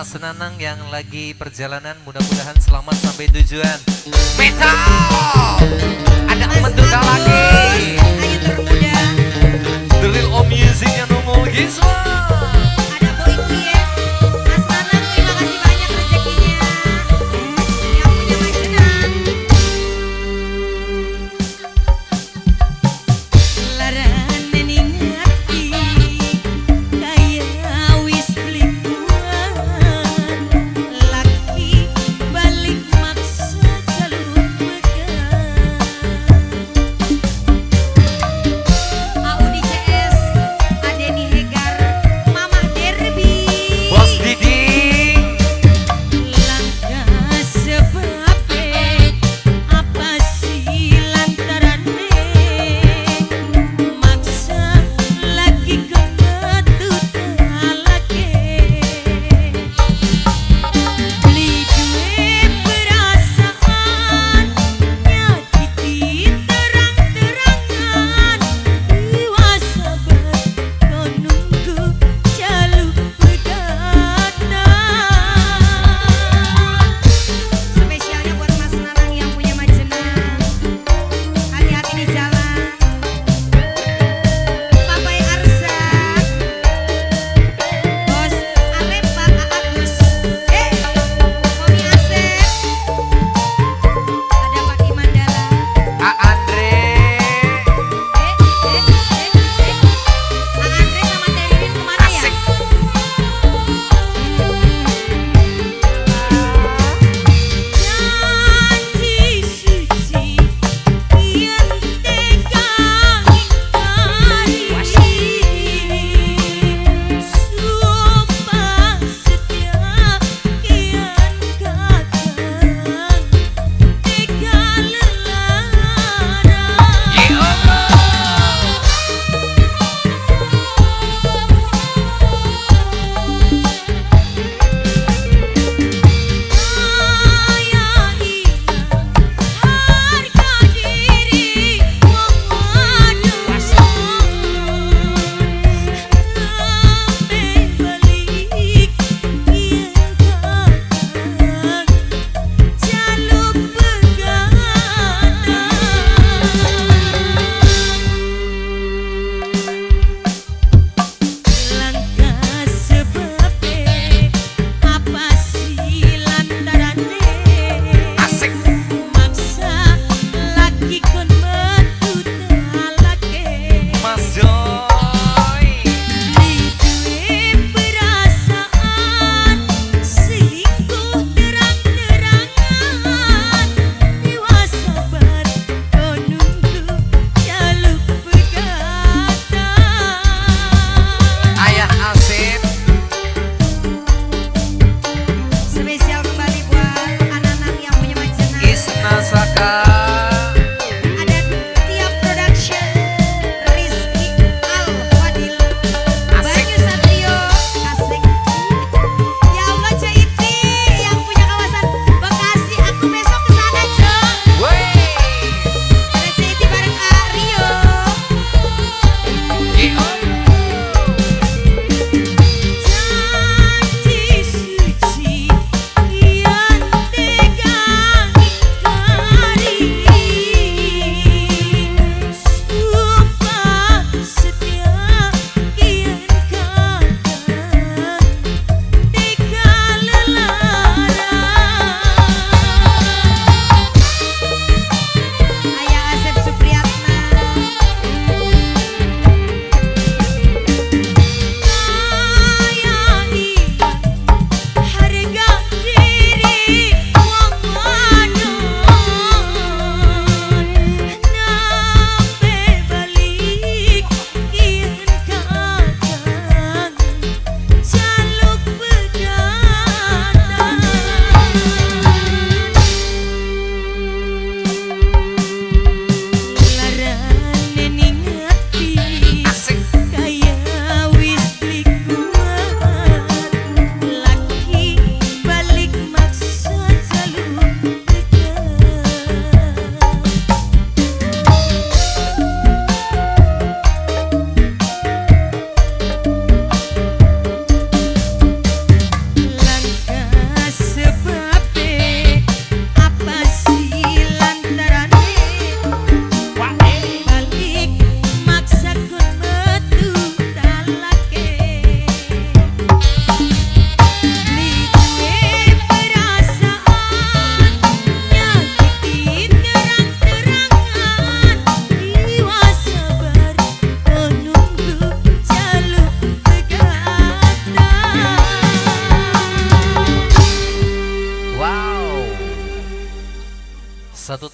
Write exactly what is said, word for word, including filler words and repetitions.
Mas Nanang yang lagi perjalanan, mudah-mudahan selamat sampai tujuan. Metal, ada menduga lagi. Ayo termuda. The real old music yang nomor gizmo. Ada Boy Kie. Mas Nanang, terima kasih banyak rezekinya. Yang punya Mas Nanang. Lara. satu tahun.